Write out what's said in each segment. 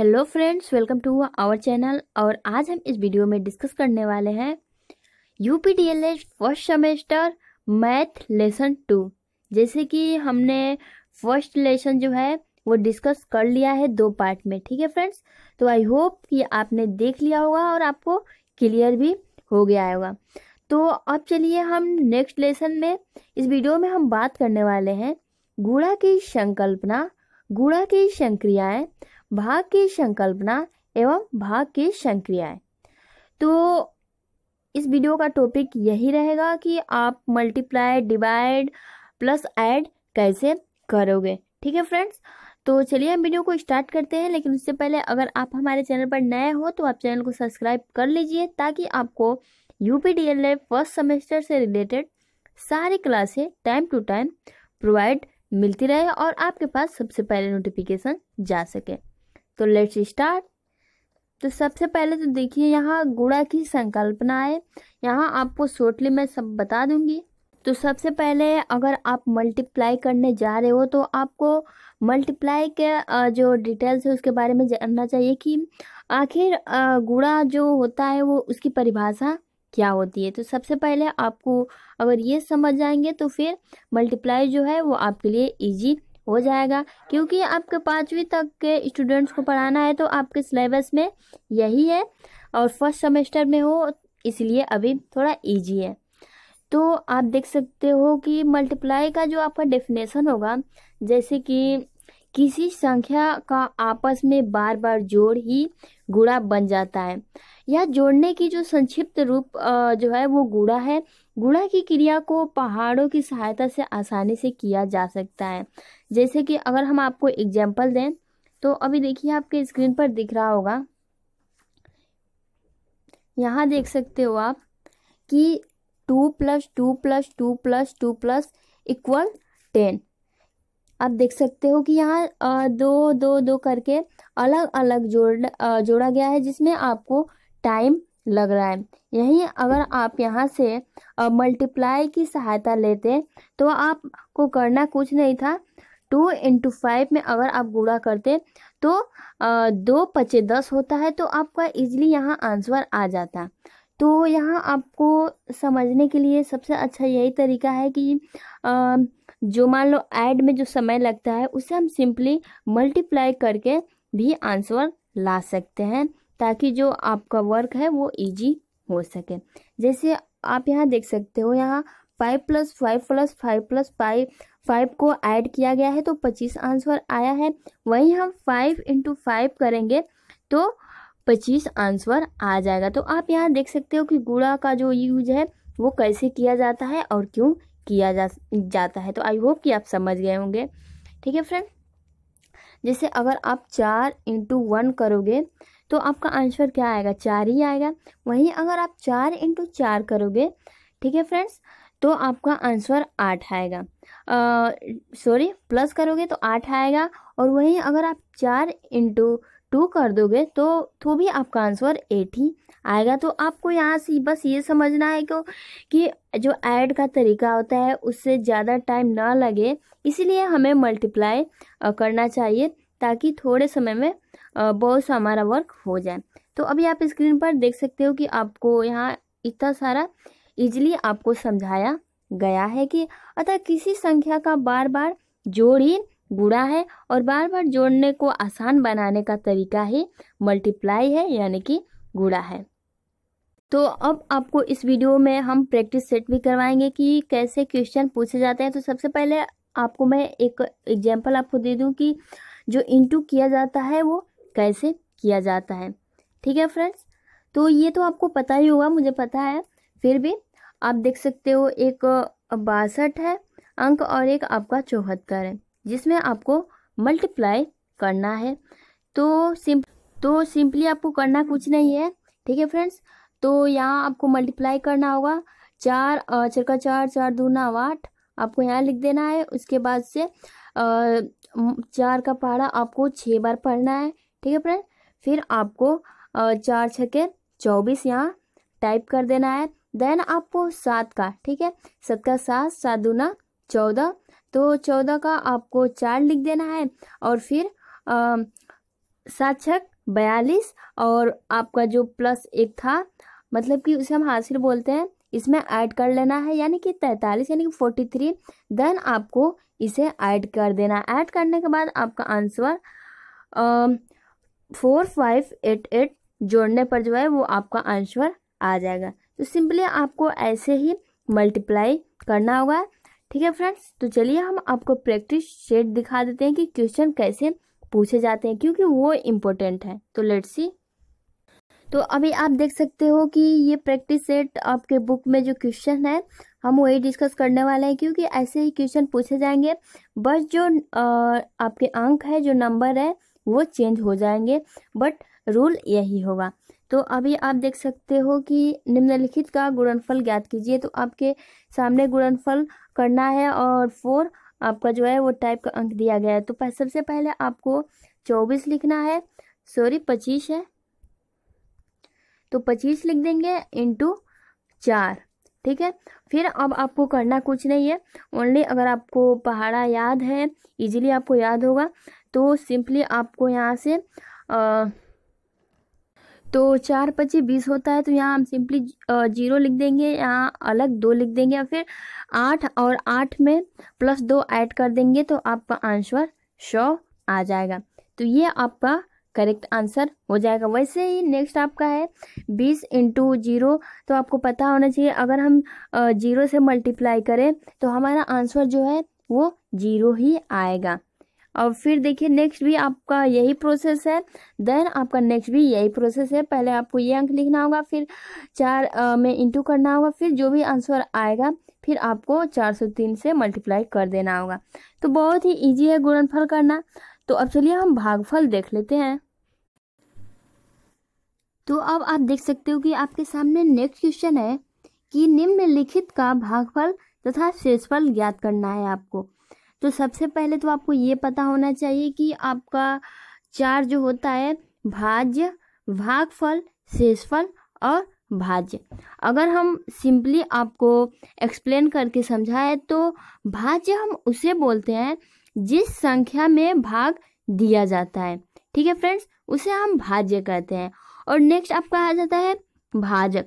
Hello friends, welcome to our channel. और आज हम इस वीडियो में डिस्कस करने वाले हैं UP DLED first semester math lesson 2। जैसे कि हमने फर्स्ट लेसन जो है वो डिस्कस कर लिया है दो पार्ट में, ठीक है फ्रेंड्स। तो आई होप कि आपने देख लिया होगा और आपको क्लियर भी हो गया होगा। तो अब चलिए हम नेक्स्ट लेसन में, इस वीडियो में हम बात करने वाले हैं गुणा की संकल्पना, गुणा की संक्रियाएँ, भाग की संकल्पना एवं भाग की संक्रियाएं। तो इस वीडियो का टॉपिक यही रहेगा कि आप मल्टीप्लाई, डिवाइड, प्लस, ऐड कैसे करोगे, ठीक है फ्रेंड्स। तो चलिए हम वीडियो को स्टार्ट करते हैं, लेकिन उससे पहले अगर आप हमारे चैनल पर नए हो तो आप चैनल को सब्सक्राइब कर लीजिए ताकि आपको यूपी DLED फर्स्ट सेमेस्टर से रिलेटेड सारी क्लासें टाइम टू टाइम प्रोवाइड मिलती रहे और आपके पास सबसे पहले नोटिफिकेशन जा सके। तो लेट्स स्टार्ट। तो सबसे पहले तो देखिए यहाँ गुणा की संकल्पना है। यहाँ आपको शॉर्टली मैं सब बता दूंगी। तो सबसे पहले अगर आप मल्टीप्लाई करने जा रहे हो तो आपको मल्टीप्लाई के जो डिटेल्स है उसके बारे में जानना चाहिए कि आखिर गुणा जो होता है वो उसकी परिभाषा क्या होती है। तो सबसे पहले आपको अगर ये समझ जाएंगे तो फिर मल्टीप्लाई जो है वो आपके लिए ईजी हो जाएगा, क्योंकि आपके 5वीं तक के स्टूडेंट्स को पढ़ाना है तो आपके सिलेबस में यही है और फर्स्ट सेमेस्टर में हो इसलिए अभी थोड़ा इजी है। तो आप देख सकते हो कि मल्टीप्लाई का जो आपका डेफिनेशन होगा, जैसे कि किसी संख्या का आपस में बार बार जोड़ ही गुणा बन जाता है, या जोड़ने की जो संक्षिप्त रूप जो है वो गुणा है। गुणा की क्रिया को पहाड़ों की सहायता से आसानी से किया जा सकता है। जैसे कि अगर हम आपको एग्जाम्पल दें तो अभी देखिए आपके स्क्रीन पर दिख रहा होगा, यहाँ देख सकते हो आप कि 2+2+2+2+2+10। आप देख सकते हो कि यहाँ दो दो दो करके अलग अलग जोड़ा गया है, जिसमें आपको टाइम लग रहा है। यहीं अगर आप यहाँ से मल्टीप्लाई की सहायता लेते तो आपको करना कुछ नहीं था, 2 × 5 में अगर आप गुणा करते तो 2×5=10 होता है, तो आपका इजीली यहाँ आंसर आ जाता। तो यहाँ आपको समझने के लिए सबसे अच्छा यही तरीका है कि जो मान लो ऐड में जो समय लगता है उसे हम सिंपली मल्टीप्लाई करके भी आंसर ला सकते हैं, ताकि जो आपका वर्क है वो इजी हो सके। जैसे आप यहाँ देख सकते हो, यहाँ 5+5+5+5 को ऐड किया गया है तो 25 आंसर आया है। वहीं हम 5×5 करेंगे तो 25 आंसर आ जाएगा। तो आप यहाँ देख सकते हो कि गुणा का जो यूज है वो कैसे किया जाता है और क्यों किया जाता है। तो आई होप कि आप समझ गए होंगे, ठीक है फ्रेंड। जैसे अगर आप 4×1 करोगे तो आपका आंसर क्या आएगा, 4 ही आएगा। वहीं अगर आप 4×4 करोगे, ठीक है फ्रेंड्स, तो आपका आंसर 8 आएगा, सॉरी प्लस करोगे तो 8 आएगा। और वहीं अगर आप 4×2 कर दोगे तो भी आपका आंसर 8 ही आएगा। तो आपको यहाँ से बस ये समझना है कि जो ऐड का तरीका होता है उससे ज़्यादा टाइम ना लगे, इसलिए हमें मल्टीप्लाई करना चाहिए ताकि थोड़े समय में बहुत सा हमारा वर्क हो जाए। तो अभी आप स्क्रीन पर देख सकते हो कि आपको यहाँ इतना सारा इजीली आपको समझाया गया है कि अतः किसी संख्या का बार बार जोड़ ही गुणा है और बार बार जोड़ने को आसान बनाने का तरीका ही मल्टीप्लाई है, यानी कि गुणा है। तो अब आपको इस वीडियो में हम प्रैक्टिस सेट भी करवाएंगे कि कैसे क्वेश्चन पूछे जाते हैं। तो सबसे पहले आपको मैं एक एग्जांपल आपको दे दूं कि जो इंटू किया जाता है वो कैसे किया जाता है, ठीक है फ्रेंड्स। तो ये तो आपको पता ही होगा, मुझे पता है, फिर भी आप देख सकते हो एक 62 है अंक और एक आपका 74 है, जिसमें आपको मल्टीप्लाई करना है। तो सिंपली आपको करना कुछ नहीं है, ठीक है फ्रेंड्स। तो यहाँ आपको मल्टीप्लाई करना होगा, 4×4, 4×2=8 आपको यहाँ लिख देना है। उसके बाद से 4 का पहाड़ा आपको 6 बार पढ़ना है, ठीक है फ्रेंड। फिर आपको 4×6=24 यहाँ टाइप कर देना है। देन आपको 7 का, ठीक है, 7×7, 7×2=14, तो 14 का आपको 4 लिख देना है। और फिर सात छक 42 और आपका जो प्लस एक था मतलब कि उसे हम हासिल बोलते हैं, इसमें ऐड कर लेना है यानी कि 43 यानी कि 43। देन आपको इसे ऐड कर देना। ऐड करने के बाद आपका आंसर 4588 जोड़ने पर जो है वो आपका आंसर आ जाएगा। तो सिंपली आपको ऐसे ही मल्टीप्लाई करना होगा। ठीक है फ्रेंड्स, तो चलिए हम आपको प्रैक्टिस सेट दिखा देते हैं कि क्वेश्चन कैसे पूछे जाते हैं क्योंकि वो इम्पोर्टेंट है। तो लेट्स सी। तो अभी आप देख सकते हो कि ये प्रैक्टिस सेट आपके बुक में जो क्वेश्चन है हम वही डिस्कस करने वाले हैं क्योंकि ऐसे ही क्वेश्चन पूछे जाएंगे, बस जो आपके अंक है जो नंबर है वो चेंज हो जाएंगे बट रूल यही होगा। तो अभी आप देख सकते हो कि निम्नलिखित का गुणनफल ज्ञात कीजिए। तो आपके सामने गुणनफल करना है और 4 आपका जो है वो टाइप का अंक दिया गया है। तो सबसे पहले आपको 24 लिखना है, सॉरी 25 है तो 25 लिख देंगे इंटू 4। ठीक है, फिर अब आपको करना कुछ नहीं है, ओनली अगर आपको पहाड़ा याद है इजीली आपको याद होगा तो सिंपली आपको यहाँ से तो 4 × 25 20 होता है तो यहाँ हम सिंपली 0 लिख देंगे, यहाँ अलग 2 लिख देंगे और फिर 8 और 8 में प्लस 2 ऐड कर देंगे तो आपका आंसर 100 आ जाएगा। तो ये आपका करेक्ट आंसर हो जाएगा। वैसे ही नेक्स्ट आपका है 20 × 0। तो आपको पता होना चाहिए अगर हम 0 से मल्टीप्लाई करें तो हमारा आंसर जो है वो 0 ही आएगा। और फिर देखिए नेक्स्ट भी आपका यही प्रोसेस है, देन आपका नेक्स्ट भी यही प्रोसेस है। पहले आपको ये अंक लिखना होगा, फिर 4 में इंटू करना होगा, फिर जो भी आंसर आएगा फिर आपको 403 से मल्टीप्लाई कर देना होगा। तो बहुत ही इजी है गुणनफल करना। तो अब चलिए हम भागफल देख लेते हैं। तो अब आप देख सकते हो कि आपके सामने नेक्स्ट क्वेश्चन है कि निम्नलिखित का भागफल तथा शेषफल ज्ञात करना है आपको। तो सबसे पहले तो आपको ये पता होना चाहिए कि आपका 4 जो होता है भाज्य, भागफल, शेषफल और भाज्य। अगर हम सिंपली आपको एक्सप्लेन करके समझाएं तो भाज्य हम उसे बोलते हैं जिस संख्या में भाग दिया जाता है। ठीक है फ्रेंड्स, उसे हम भाज्य कहते हैं। और नेक्स्ट आपका आ जाता है भाजक।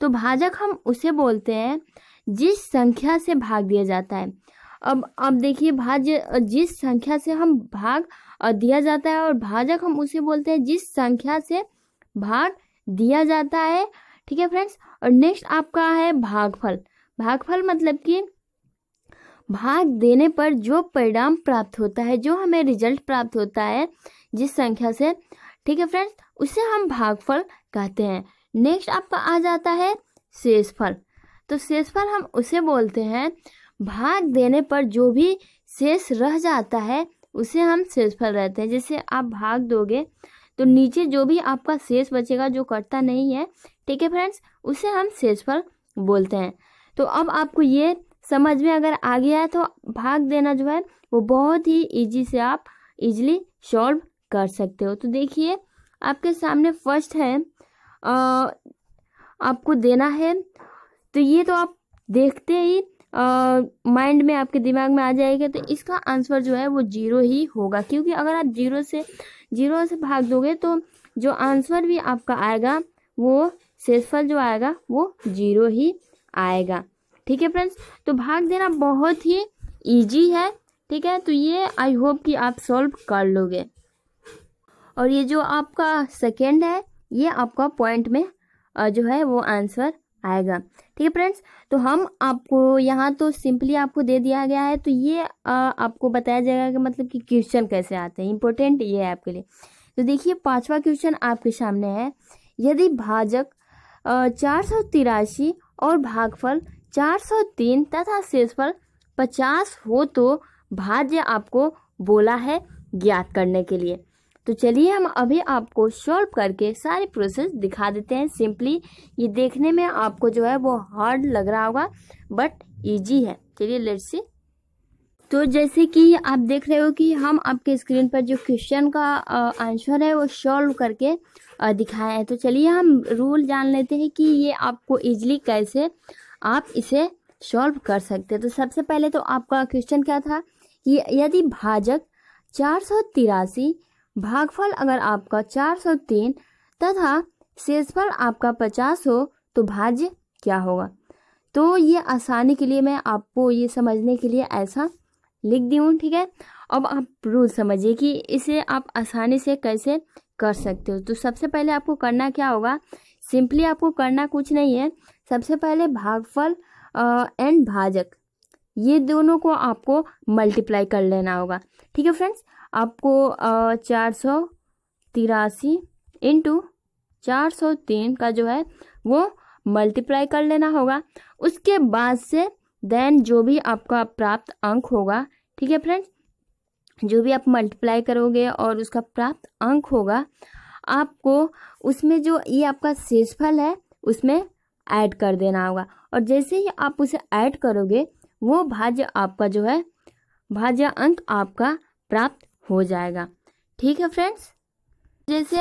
तो भाजक हम उसे बोलते हैं जिस संख्या से भाग दिया जाता है। अब आप देखिए भाज्य जिस संख्या से हम भाग दिया जाता है और भाजक हम उसे बोलते हैं जिस संख्या से भाग दिया जाता है। ठीक है फ्रेंड्स, और नेक्स्ट आपका है भागफल। भागफल मतलब कि भाग देने पर जो परिणाम प्राप्त होता है, जो हमें रिजल्ट प्राप्त होता है जिस संख्या से। ठीक है फ्रेंड्स, उसे हम भागफल कहते हैं। नेक्स्ट आपका आ जाता है शेषफल। तो शेषफल हम उसे बोलते हैं भाग देने पर जो भी शेष रह जाता है उसे हम शेषफल रहते हैं। जैसे आप भाग दोगे तो नीचे जो भी आपका शेष बचेगा जो कटता नहीं है, ठीक है फ्रेंड्स, उसे हम शेषफल बोलते हैं। तो अब आपको ये समझ में अगर आ गया है तो भाग देना जो है वो बहुत ही इजी से आप इजीली सॉल्व कर सकते हो। तो देखिए आपके सामने फर्स्ट है आपको देना है। तो ये तो आप देखते ही माइंड में आपके दिमाग में आ जाएगा। तो इसका आंसर जो है वो 0 ही होगा क्योंकि अगर आप 0 से भाग दोगे तो जो आंसर भी आपका आएगा वो शेषफल जो आएगा वो 0 ही आएगा। ठीक है फ्रेंड्स, तो भाग देना बहुत ही इजी है। ठीक है, तो ये आई होप कि आप सॉल्व कर लोगे। और ये जो आपका सेकेंड है ये आपका पॉइंट में जो है वो आंसर आएगा। ठीक है फ्रेंड्स, तो हम आपको यहाँ तो सिंपली आपको दे दिया गया है तो ये आपको बताया जाएगा कि मतलब कि क्वेश्चन कैसे आते हैं, इम्पोर्टेंट ये है आपके लिए। तो देखिए 5वां क्वेश्चन आपके सामने है, यदि भाजक 483 और भागफल 403 तथा शेषफल 50 हो तो भाज्य आपको बोला है ज्ञात करने के लिए। तो चलिए हम अभी आपको सॉल्व करके सारे प्रोसेस दिखा देते हैं। सिंपली ये देखने में आपको जो है वो हार्ड लग रहा होगा बट इजी है। चलिए लेट्स सी। तो जैसे कि आप देख रहे हो कि हम आपके स्क्रीन पर जो क्वेश्चन का आंसर है वो सॉल्व करके दिखाए हैं। तो चलिए हम रूल जान लेते हैं कि ये आपको इजीली कैसे आप इसे सॉल्व कर सकते हैं। तो सबसे पहले तो आपका क्वेश्चन क्या था कि यदि भाजक 483 भागफल अगर आपका 403 तथा शेषफल आपका 50 हो तो भाज्य क्या होगा। तो ये आसानी के लिए मैं आपको ये समझने के लिए ऐसा लिख दी हूँ, ठीक है। अब आप रूल समझिए कि इसे आप आसानी से कैसे कर सकते हो। तो सबसे पहले आपको करना क्या होगा, सिंपली आपको करना कुछ नहीं है, सबसे पहले भागफल एंड भाजक ये दोनों को आपको मल्टीप्लाई कर लेना होगा, ठीक है फ्रेंड्स। आपको 483 इंटू 403 का जो है वो मल्टीप्लाई कर लेना होगा। उसके बाद से देन जो भी आपका प्राप्त अंक होगा, ठीक है फ्रेंड्स, जो भी आप मल्टीप्लाई करोगे और उसका प्राप्त अंक होगा, आपको उसमें जो ये आपका शेषफल है उसमें ऐड कर देना होगा। और जैसे ही आप उसे ऐड करोगे वो भाज्य आपका जो है भाज्य अंक आपका प्राप्त हो जाएगा, ठीक है फ्रेंड्स। जैसे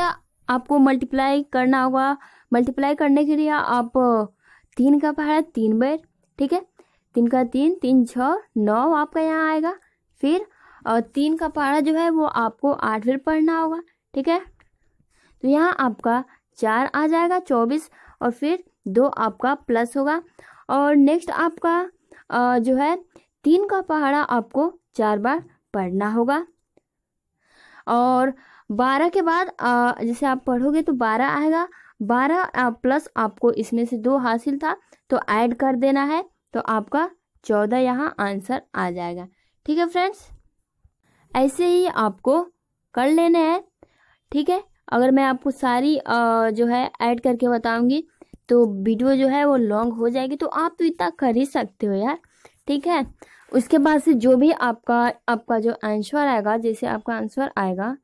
आपको मल्टीप्लाई करना होगा, मल्टीप्लाई करने के लिए आप 3 का पहाड़ा 3 बार, ठीक है, 3 का 3, 3 6 9 आपका यहाँ आएगा। फिर 3 का पहाड़ा जो है वो आपको 8 बार पढ़ना होगा, ठीक है। तो यहाँ आपका 4 आ जाएगा 24 और फिर 2 आपका प्लस होगा। और नेक्स्ट आपका जो है 3 का पहाड़ा आपको 4 बार पढ़ना होगा। और 12 के बाद जैसे आप पढ़ोगे तो 12 आएगा, 12 प्लस आपको इसमें से 2 हासिल था तो ऐड कर देना है, तो आपका 14 यहाँ आंसर आ जाएगा, ठीक है फ्रेंड्स। ऐसे ही आपको कर लेने हैं, ठीक है। अगर मैं आपको सारी जो है ऐड करके बताऊंगी तो वीडियो जो है वो लॉन्ग हो जाएगी, तो आप तो इतना कर ही सकते हो यार, ठीक है। उसके बाद से जो भी आपका जो आंसर आएगा, जैसे आपका आंसर आएगा,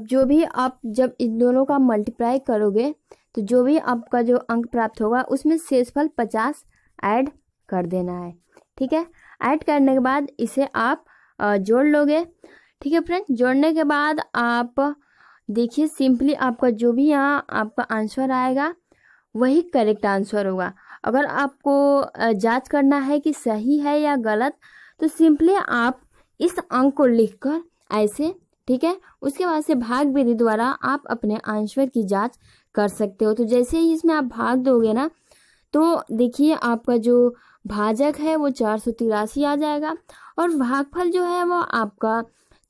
जो भी आप जब इन दोनों का मल्टीप्लाई करोगे तो जो भी आपका जो अंक प्राप्त होगा उसमें शेषफल 50 ऐड कर देना है, ठीक है। ऐड करने के बाद इसे आप जोड़ लोगे, ठीक है फ्रेंड्स। जोड़ने के बाद आप देखिए सिंपली आपका जो भी यहाँ आपका आंसर आएगा वही करेक्ट आंसर होगा। अगर आपको जांच करना है कि सही है या गलत, तो सिंपली आप इस अंक को लिखकर ऐसे, ठीक है, उसके बाद से भाग विधि द्वारा आप अपने आंसर की जांच कर सकते हो। तो जैसे ही इसमें आप भाग दोगे ना, तो देखिए आपका जो भाजक है वो 483 आ जाएगा और भागफल जो है वो आपका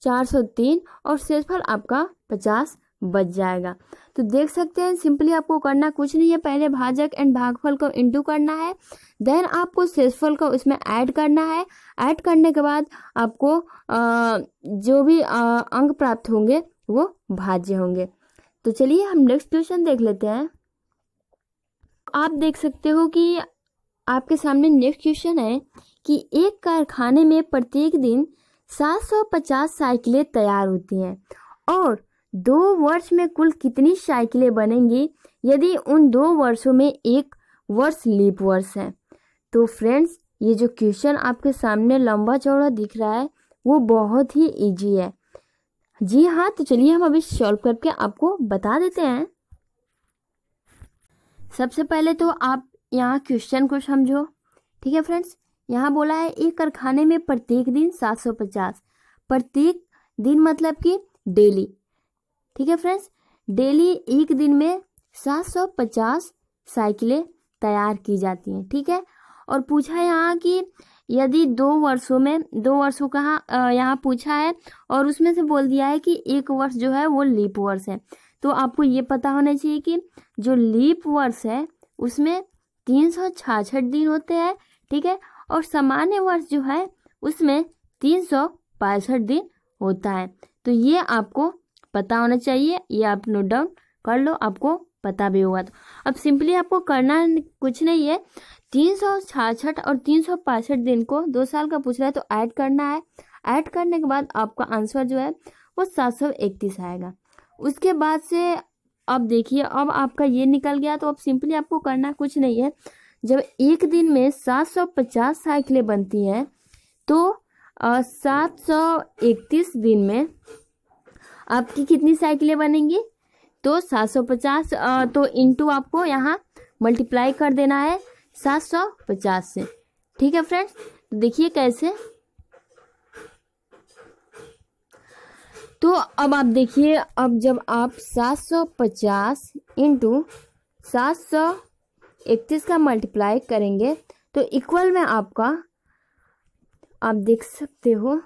403 और शेषफल आपका 50 बच जाएगा। तो देख सकते हैं सिंपली आपको करना कुछ नहीं है, पहले भाजक एंड भागफल को इंटू करना है, देन आपको शेषफल को इसमें ऐड करना है। ऐड करने के बाद आपको जो भी अंक प्राप्त होंगे वो भाज्य होंगे। तो चलिए हम नेक्स्ट क्वेश्चन देख लेते हैं। आप देख सकते हो कि आपके सामने नेक्स्ट क्वेश्चन है कि एक कारखाने में प्रत्येक दिन 750 साइकिलें तैयार होती हैं और 2 वर्ष में कुल कितनी साइकिलें बनेंगी यदि उन 2 वर्षों में एक वर्ष लीप वर्ष है। तो फ्रेंड्स, ये जो क्वेश्चन आपके सामने लंबा चौड़ा दिख रहा है वो बहुत ही इजी है, जी हाँ। तो चलिए हम अभी सॉल्व करके आपको बता देते हैं। सबसे पहले तो आप यहाँ क्वेश्चन को समझो, ठीक है फ्रेंड्स। यहाँ बोला है एक कारखाने में प्रत्येक दिन 750, प्रत्येक दिन मतलब कि डेली, ठीक है फ्रेंड्स। डेली एक दिन में 750 साइकिलें तैयार की जाती हैं, ठीक है। और पूछा यहाँ कि यदि 2 वर्षों में, 2 वर्षों कहाँ यहाँ पूछा है और उसमें से बोल दिया है कि एक वर्ष जो है वो लीप वर्ष है। तो आपको ये पता होना चाहिए कि जो लीप वर्ष है उसमें 366 दिन होते हैं, ठीक है, और सामान्य वर्ष जो है उसमें 365 दिन होता है। तो ये आपको पता होना चाहिए, ये आप नोट डाउन कर लो, आपको पता भी होगा। तो अब सिंपली आपको करना कुछ नहीं है, 366 और 365 दिन को 2 साल का पूछ रहा है तो ऐड करना है। ऐड करने के बाद आपका आंसर जो है वो 731 आएगा। उसके बाद से अब देखिए, अब आपका ये निकल गया। तो अब सिंपली आपको करना कुछ नहीं है, जब एक दिन में 750 साइकिलें बनती हैं तो 731 दिन में आपकी कितनी साइकिलें बनेंगी, तो 750 तो इनटू आपको यहाँ मल्टीप्लाई कर देना है 750 से, ठीक है फ्रेंड्स। देखिए कैसे तो अब आप देखिए, अब जब आप 750 इंटू 731 का मल्टीप्लाई करेंगे तो इक्वल में आपका, आप देख सकते हो,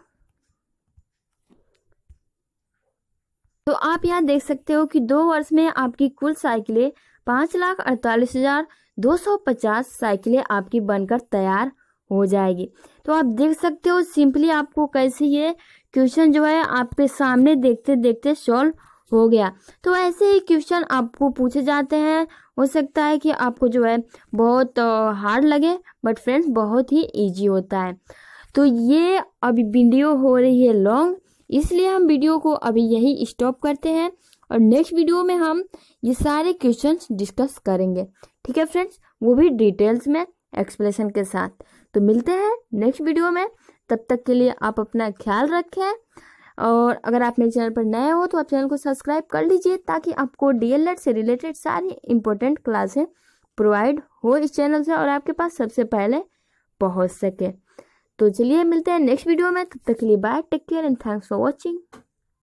तो आप यहाँ देख सकते हो कि 2 वर्ष में आपकी कुल साइकिलें 5,48,250 साइकिलें आपकी बनकर तैयार हो जाएगी। तो आप देख सकते हो सिंपली आपको कैसे ये क्वेश्चन जो है आपके सामने देखते देखते सॉल्व हो गया। तो ऐसे ही क्वेश्चन आपको पूछे जाते हैं, हो सकता है कि आपको जो है बहुत हार्ड लगे, बट फ्रेंड्स बहुत ही इजी होता है। तो ये अभी वीडियो हो रही है लॉन्ग, इसलिए हम वीडियो को अभी यही स्टॉप करते हैं और नेक्स्ट वीडियो में हम ये सारे क्वेश्चंस डिस्कस करेंगे, ठीक है फ्रेंड्स, वो भी डिटेल्स में एक्सप्लेनेशन के साथ। तो मिलते हैं नेक्स्ट वीडियो में, तब तक के लिए आप अपना ख्याल रखें, और अगर आप मेरे चैनल पर नए हो तो आप चैनल को सब्सक्राइब कर लीजिए ताकि आपको डीएलएड से रिलेटेड सारी इम्पोर्टेंट क्लासें प्रोवाइड हो इस चैनल से और आपके पास सबसे पहले पहुंच सके। तो चलिए मिलते हैं नेक्स्ट वीडियो में, तब तक के लिए bye, take care and thanks for watching.